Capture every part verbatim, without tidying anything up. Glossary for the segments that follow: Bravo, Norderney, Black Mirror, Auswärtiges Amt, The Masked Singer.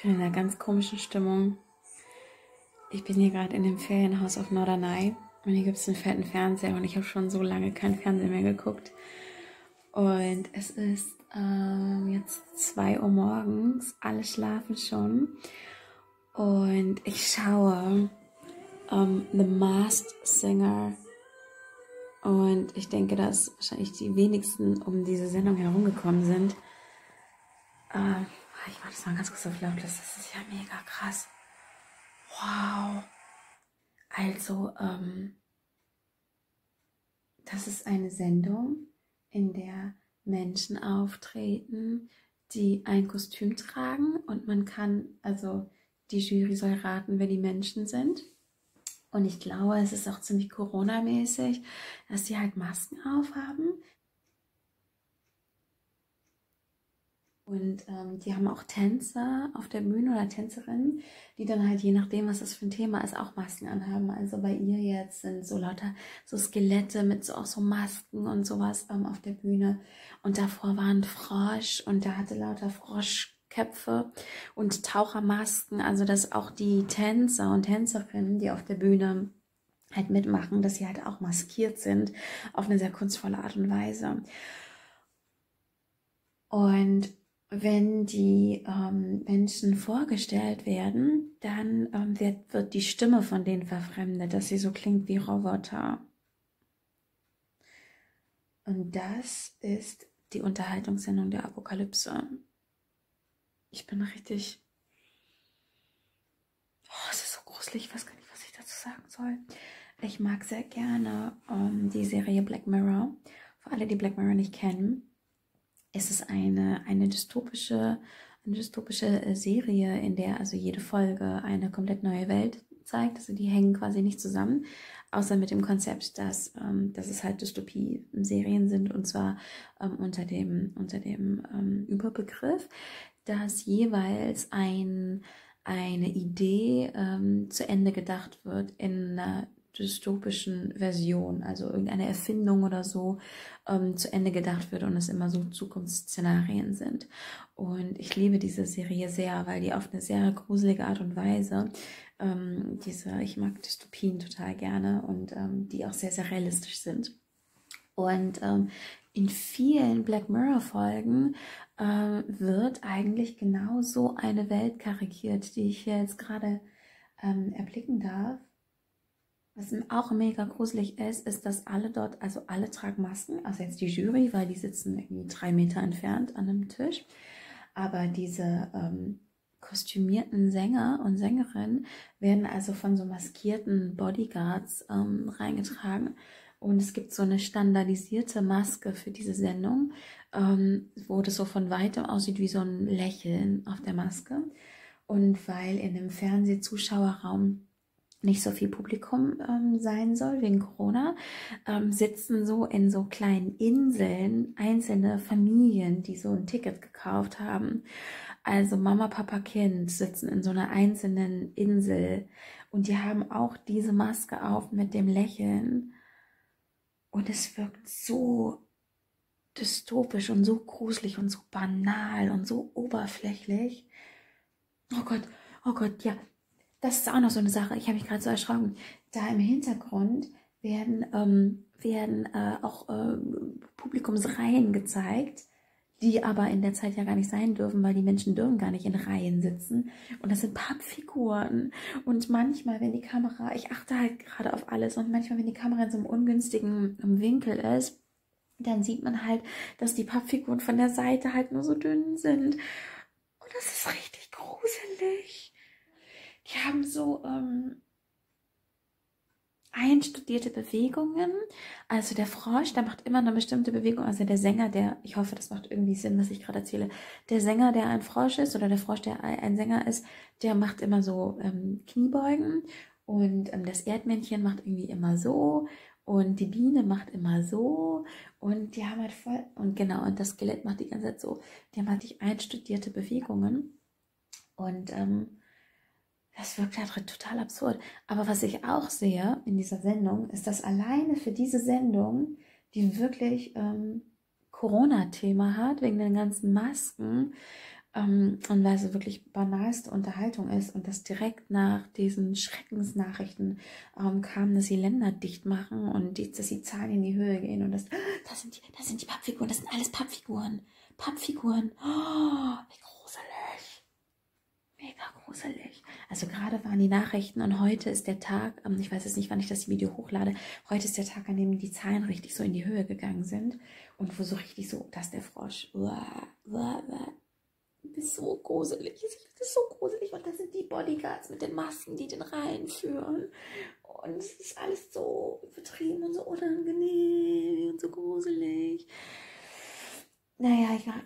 Ich bin in einer ganz komischen Stimmung. Ich bin hier gerade in dem Ferienhaus auf Norderney und hier gibt es einen fetten Fernseher und ich habe schon so lange kein Fernsehen mehr geguckt. Und es ist ähm, jetzt zwei Uhr morgens, alle schlafen schon und ich schaue ähm, The Masked Singer und ich denke, dass wahrscheinlich die wenigsten um diese Sendung herumgekommen sind. Äh, ich mache das mal ganz kurz auf lautlos, das ist ja mega krass. Wow. Also, ähm, das ist eine Sendung, in der Menschen auftreten, die ein Kostüm tragen und man kann, also die Jury soll raten, wer die Menschen sind. Und ich glaube, es ist auch ziemlich Corona-mäßig, dass die halt Masken aufhaben. Und ähm, die haben auch Tänzer auf der Bühne oder Tänzerinnen, die dann halt je nachdem, was das für ein Thema ist, auch Masken anhaben. Also bei ihr jetzt sind so lauter so Skelette mit so auch so Masken und sowas ähm, auf der Bühne. Und davor war ein Frosch und der hatte lauter Froschköpfe und Tauchermasken. Also dass auch die Tänzer und Tänzerinnen, die auf der Bühne halt mitmachen, dass sie halt auch maskiert sind auf eine sehr kunstvolle Art und Weise. Und wenn die ähm, Menschen vorgestellt werden, dann ähm, wird, wird die Stimme von denen verfremdet, dass sie so klingt wie Roboter. Und das ist die Unterhaltungssendung der Apokalypse. Ich bin richtig... Oh, es ist so gruselig, ich weiß gar nicht, was ich dazu sagen soll. Ich mag sehr gerne ähm, die Serie Black Mirror. Für alle, die Black Mirror nicht kennen. Es ist eine, eine dystopische, eine dystopische Serie, in der also jede Folge eine komplett neue Welt zeigt. Also die hängen quasi nicht zusammen, außer mit dem Konzept, dass, ähm, dass es halt Dystopie-Serien sind und zwar ähm, unter dem, unter dem ähm, Überbegriff, dass jeweils ein, eine Idee ähm, zu Ende gedacht wird in einer dystopischen Version, also irgendeine Erfindung oder so, ähm, zu Ende gedacht wird und es immer so Zukunftsszenarien sind. Und ich liebe diese Serie sehr, weil die auf eine sehr gruselige Art und Weise, ähm, diese, ich mag Dystopien total gerne und ähm, die auch sehr, sehr realistisch sind. Und ähm, in vielen Black Mirror Folgen äh, wird eigentlich genau so eine Welt karikiert, die ich hier jetzt gerade ähm, erblicken darf. Was auch mega gruselig ist, ist, dass alle dort, also alle tragen Masken, also jetzt die Jury, weil die sitzen irgendwie drei Meter entfernt an einem Tisch, aber diese ähm, kostümierten Sänger und Sängerinnen werden also von so maskierten Bodyguards ähm, reingetragen und es gibt so eine standardisierte Maske für diese Sendung, ähm, wo das so von weitem aussieht wie so ein Lächeln auf der Maske und weil in dem Fernsehzuschauerraum nicht so viel Publikum ähm, sein soll wegen Corona, ähm, sitzen so in so kleinen Inseln einzelne Familien, die so ein Ticket gekauft haben. Also Mama, Papa, Kind sitzen in so einer einzelnen Insel und die haben auch diese Maske auf mit dem Lächeln und es wirkt so dystopisch und so gruselig und so banal und so oberflächlich. Oh Gott, oh Gott, ja. Das ist auch noch so eine Sache, ich habe mich gerade so erschrocken. Da im Hintergrund werden, ähm, werden äh, auch äh, Publikumsreihen gezeigt, die aber in der Zeit ja gar nicht sein dürfen, weil die Menschen dürfen gar nicht in Reihen sitzen. Und das sind Pappfiguren. Und manchmal, wenn die Kamera, ich achte halt gerade auf alles, und manchmal, wenn die Kamera in so einem ungünstigen Winkel ist, dann sieht man halt, dass die Pappfiguren von der Seite halt nur so dünn sind. Und das ist richtig gruselig. Die haben so ähm, einstudierte Bewegungen. Also der Frosch, der macht immer eine bestimmte Bewegung. Also der Sänger, der, ich hoffe, das macht irgendwie Sinn, was ich gerade erzähle. Der Sänger, der ein Frosch ist oder der Frosch, der ein Sänger ist, der macht immer so ähm, Kniebeugen. Und ähm, das Erdmännchen macht irgendwie immer so. Und die Biene macht immer so. Und die haben halt voll, und genau, und das Skelett macht die ganze Zeit so. Die haben halt die einstudierte Bewegungen. Und ähm, das wirkt halt total absurd. Aber was ich auch sehe in dieser Sendung, ist, dass alleine für diese Sendung, die wirklich ähm, Corona-Thema hat, wegen den ganzen Masken ähm, und weil es wirklich banalste Unterhaltung ist und dass direkt nach diesen Schreckensnachrichten ähm, kam, dass sie Länder dicht machen und die, dass die Zahlen in die Höhe gehen und das, das sind die, das sind die Pappfiguren, das sind alles Pappfiguren, Pappfiguren, oh, wie gruselig, mega gruselig. Also gerade waren die Nachrichten und heute ist der Tag, ähm, ich weiß jetzt nicht, wann ich das Video hochlade, heute ist der Tag, an dem die Zahlen richtig so in die Höhe gegangen sind und wo so richtig so, das ist der Frosch, uah, uah, uah. Das ist so gruselig, das ist so gruselig und das sind die Bodyguards mit den Masken, die den reinführen und es ist alles so übertrieben und so unangenehm und so gruselig. Naja, ich war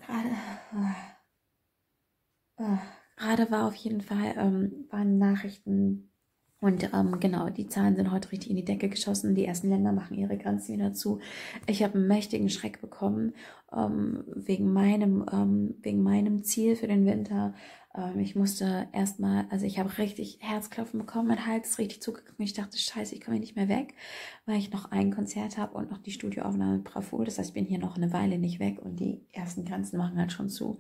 gerade, äh, äh, gerade war auf jeden Fall, ähm, waren Nachrichten und ähm, genau, die Zahlen sind heute richtig in die Decke geschossen, die ersten Länder machen ihre Grenzen wieder zu. Ich habe einen mächtigen Schreck bekommen, ähm, wegen, meinem, ähm, wegen meinem Ziel für den Winter. Ähm, ich musste erstmal, also ich habe richtig Herzklopfen bekommen, mein Hals ist richtig zugekommen. Ich dachte, scheiße, ich komme hier nicht mehr weg, weil ich noch ein Konzert habe und noch die Studioaufnahme mit Bravo. Das heißt, ich bin hier noch eine Weile nicht weg und die ersten Grenzen machen halt schon zu.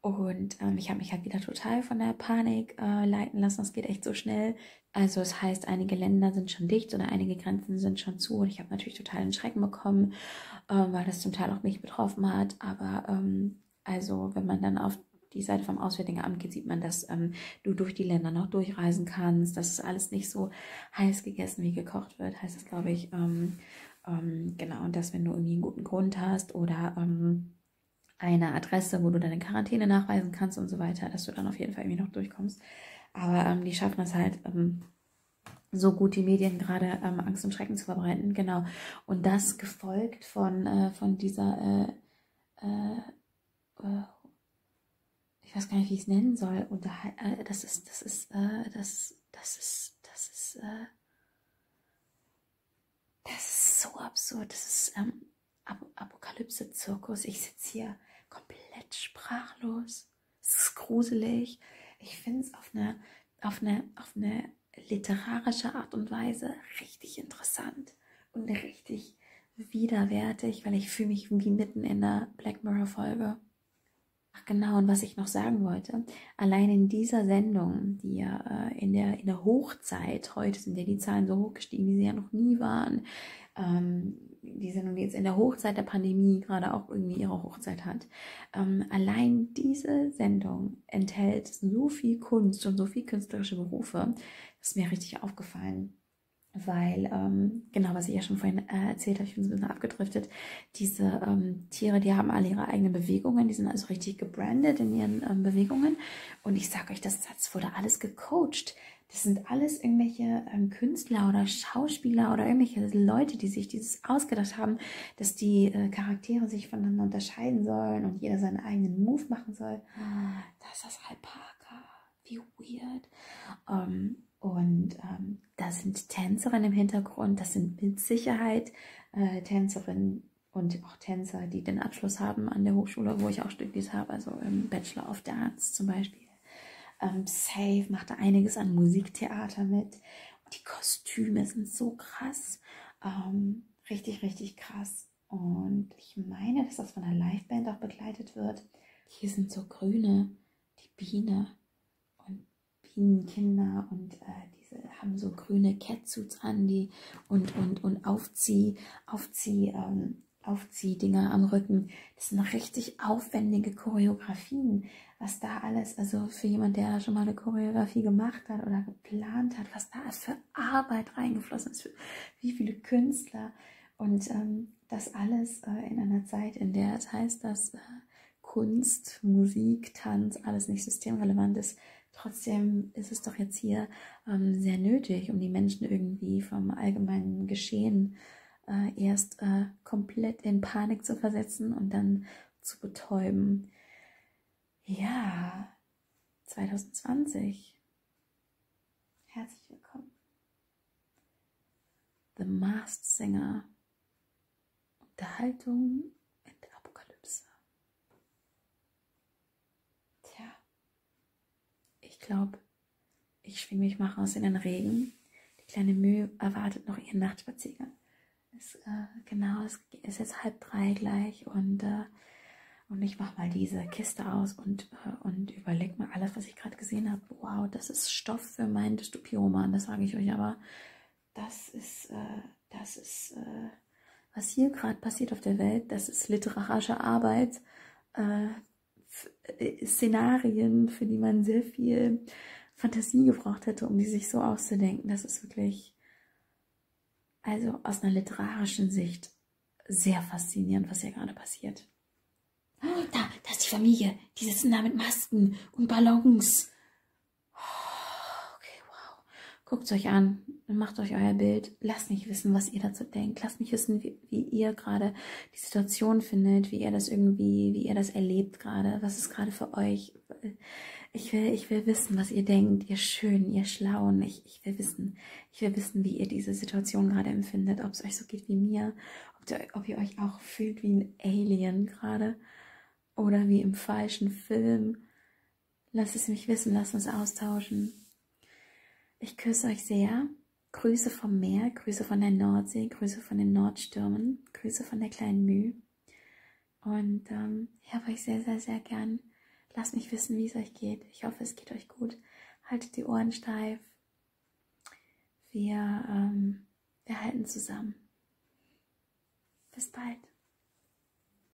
Und ähm, ich habe mich halt wieder total von der Panik äh, leiten lassen. Das geht echt so schnell. Also es heißt, einige Länder sind schon dicht oder einige Grenzen sind schon zu. Und ich habe natürlich total einen Schrecken bekommen, äh, weil das zum Teil auch mich betroffen hat. Aber ähm, also wenn man dann auf die Seite vom Auswärtigen Amt geht, sieht man, dass ähm, du durch die Länder noch durchreisen kannst. Dass es alles nicht so heiß gegessen wie gekocht wird, heißt das, glaube ich. Ähm, ähm, genau, und dass wenn du irgendwie einen guten Grund hast oder... Ähm, eine Adresse, wo du deine Quarantäne nachweisen kannst und so weiter, dass du dann auf jeden Fall irgendwie noch durchkommst. Aber ähm, die schaffen das halt ähm, so gut, die Medien gerade ähm, Angst und Schrecken zu verbreiten. Genau. Und das gefolgt von, äh, von dieser, äh, äh, äh, ich weiß gar nicht, wie ich es nennen soll. Und da, äh, das ist, das ist, äh, das, das ist, das ist, äh, das ist so absurd. Das ist ähm, Ap- Apokalypse-Zirkus. Ich sitze hier komplett sprachlos. Es ist gruselig. Ich finde es auf eine, auf, eine, auf eine literarische Art und Weise richtig interessant und richtig widerwärtig, weil ich fühle mich wie mitten in einer Black Mirror-Folge. Ach genau, und was ich noch sagen wollte, allein in dieser Sendung, die ja äh, in, der, in der Hochzeit, heute sind ja die Zahlen so hoch gestiegen, wie sie ja noch nie waren, ähm, die Sendung, die jetzt in der Hochzeit der Pandemie gerade auch irgendwie ihre Hochzeit hat, ähm, allein diese Sendung enthält so viel Kunst und so viel künstlerische Berufe, das ist mir richtig aufgefallen. Weil, ähm, genau, was ich ja schon vorhin äh, erzählt habe, ich bin so ein bisschen abgedriftet, diese ähm, Tiere, die haben alle ihre eigenen Bewegungen, die sind also richtig gebrandet in ihren ähm, Bewegungen. Und ich sage euch, das, das wurde alles gecoacht. Das sind alles irgendwelche ähm, Künstler oder Schauspieler oder irgendwelche Leute, die sich dieses ausgedacht haben, dass die äh, Charaktere sich voneinander unterscheiden sollen und jeder seinen eigenen Move machen soll. Das ist Alpaka. Wie weird. Ähm, Und ähm, da sind Tänzerinnen im Hintergrund, das sind mit Sicherheit äh, Tänzerinnen und auch Tänzer, die den Abschluss haben an der Hochschule, wo ich auch studiert habe, also im Bachelor of Dance zum Beispiel. Ähm, Safe machte einiges an Musiktheater mit. Und die Kostüme sind so krass, ähm, richtig, richtig krass. Und ich meine, dass das von einer Liveband auch begleitet wird. Hier sind so Grüne, die Biene. Kinder und äh, diese haben so grüne Catsuits an, die und, und, und Aufzieh, Aufzieh, ähm, Aufziehdinger am Rücken. Das sind richtig aufwendige Choreografien, was da alles, also für jemand, der schon mal eine Choreografie gemacht hat oder geplant hat, was da für Arbeit reingeflossen ist, für wie viele Künstler und ähm, das alles äh, in einer Zeit, in der es heißt, dass äh, Kunst, Musik, Tanz, alles nicht systemrelevant ist. Trotzdem ist es doch jetzt hier ähm, sehr nötig, um die Menschen irgendwie vom allgemeinen Geschehen äh, erst äh, komplett in Panik zu versetzen und dann zu betäuben. Ja, zwanzig zwanzig. Herzlich willkommen. The Masked Singer. Unterhaltung. Ich glaube, ich schwing mich mal raus in den Regen. Die kleine Mühe erwartet noch ihren Nachtspaziergang. Es, äh, genau, es ist jetzt halb drei gleich und, äh, Und ich mache mal diese Kiste aus und, äh, und überlege mal alles, was ich gerade gesehen habe. Wow, das ist Stoff für meinen Dystopie-Roman, das sage ich euch. Aber das ist, äh, das ist, äh, was hier gerade passiert auf der Welt, das ist literarische Arbeit, äh, äh, Szenarien, für die man sehr viel Fantasie gebraucht hätte, um die sich so auszudenken. Das ist wirklich, also aus einer literarischen Sicht, sehr faszinierend, was hier gerade passiert. Oh, da, da ist die Familie. Die sitzen da mit Masken und Ballons. Oh, okay, wow. Guckt euch an. Macht euch euer Bild. Lasst mich wissen, was ihr dazu denkt. Lasst mich wissen, wie, wie ihr gerade die Situation findet, wie ihr das irgendwie, wie ihr das erlebt gerade. Was ist gerade für euch? Ich will, ich will wissen, was ihr denkt. Ihr Schönen, ihr Schlauen. Ich, ich will wissen. Ich will wissen, wie ihr diese Situation gerade empfindet. Ob es euch so geht wie mir. Ob, der, ob ihr euch auch fühlt wie ein Alien gerade. Oder wie im falschen Film. Lasst es mich wissen, lasst uns austauschen. Ich küsse euch sehr. Grüße vom Meer, Grüße von der Nordsee, Grüße von den Nordstürmen, Grüße von der kleinen Müh. Und ähm, ich habe euch sehr, sehr, sehr gern. Lasst mich wissen, wie es euch geht. Ich hoffe, es geht euch gut. Haltet die Ohren steif. Wir, ähm, wir halten zusammen. Bis bald.